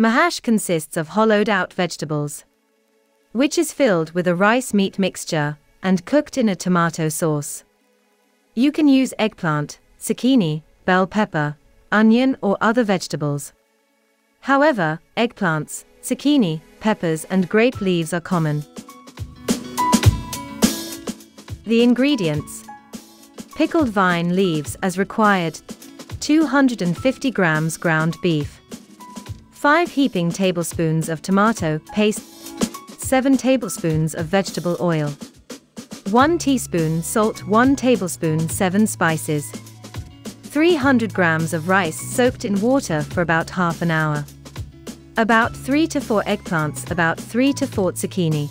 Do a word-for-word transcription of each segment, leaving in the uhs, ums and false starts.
Mahash consists of hollowed-out vegetables, which is filled with a rice meat mixture and cooked in a tomato sauce. You can use eggplant, zucchini, bell pepper, onion or other vegetables. However, eggplants, zucchini, peppers and grape leaves are common. The ingredients: pickled vine leaves as required, two hundred fifty grams ground beef, five heaping tablespoons of tomato paste, seven tablespoons of vegetable oil, one teaspoon salt, one tablespoon seven spices, three hundred grams of rice soaked in water for about half an hour, about three to four eggplants, about three to four zucchini.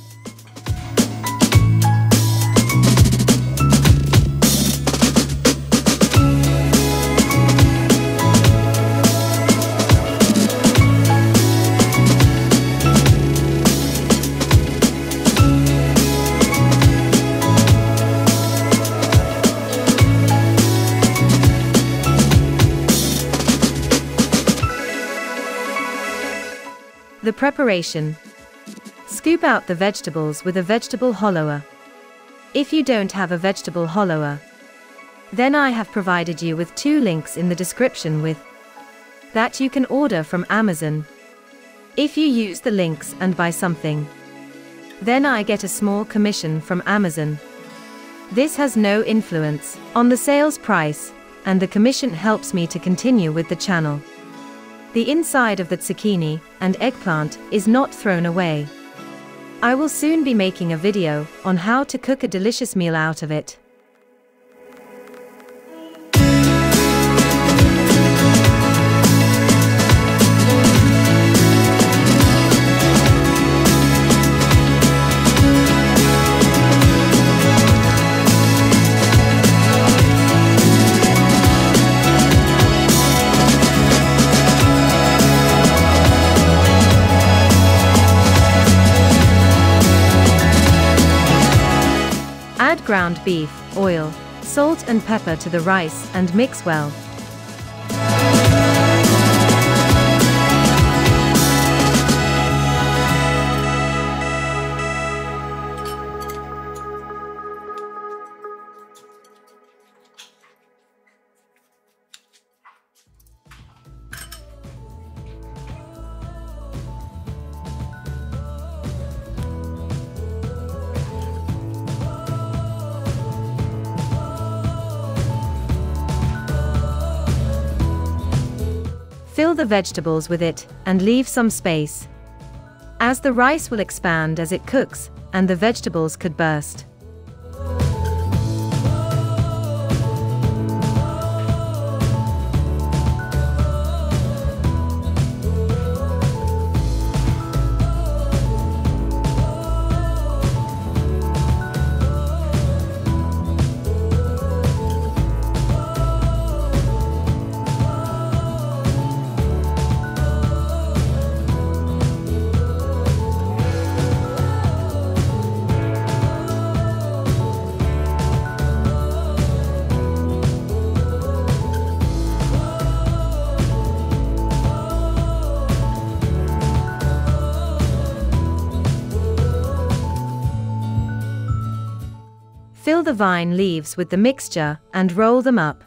The preparation: scoop out the vegetables with a vegetable hollower. If you don't have a vegetable hollower, then I have provided you with two links in the description with that you can order from Amazon. If you use the links and buy something, then I get a small commission from Amazon. This has no influence on the sales price, and the commission helps me to continue with the channel. The inside of the zucchini and eggplant is not thrown away. I will soon be making a video on how to cook a delicious meal out of it. Add ground beef, oil, salt and pepper to the rice and mix well. Fill the vegetables with it, and leave some space, as the rice will expand as it cooks, and the vegetables could burst. Fill the vine leaves with the mixture and roll them up.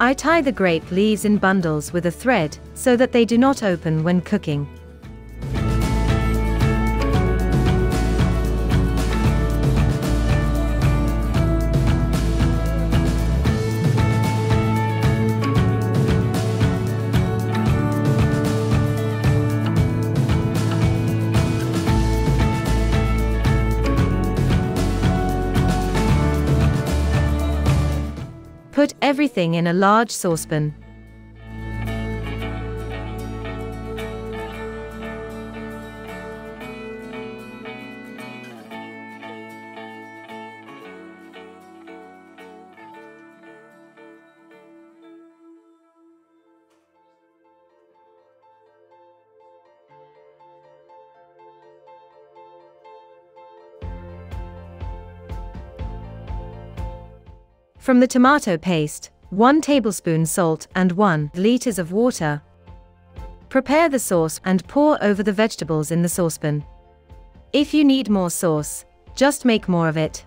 I tie the grape leaves in bundles with a thread, so that they do not open when cooking. Put everything in a large saucepan. From the tomato paste, one tablespoon salt and one liter of water. Prepare the sauce and pour over the vegetables in the saucepan. If you need more sauce, just make more of it.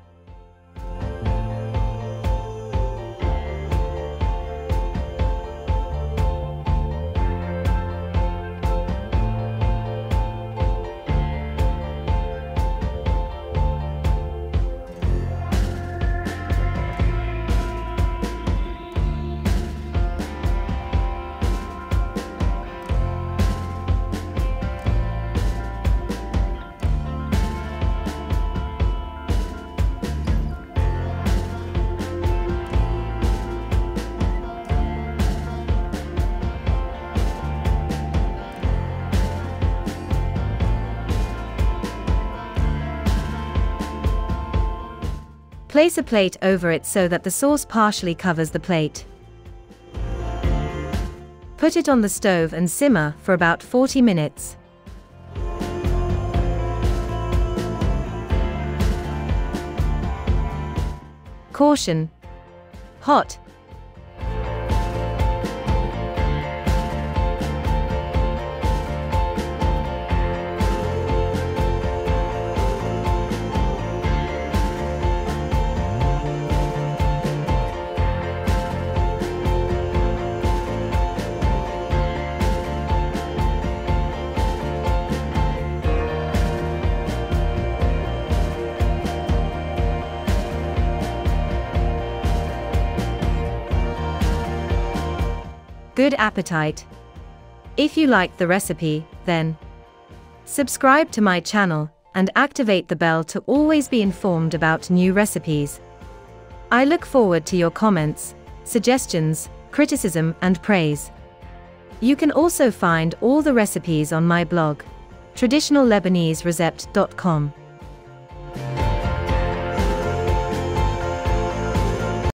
Place a plate over it so that the sauce partially covers the plate. Put it on the stove and simmer for about forty minutes. Caution! Hot! Good appetite! If you liked the recipe, then subscribe to my channel and activate the bell to always be informed about new recipes. I look forward to your comments, suggestions, criticism and praise. You can also find all the recipes on my blog, traditional lebanese recept dot com.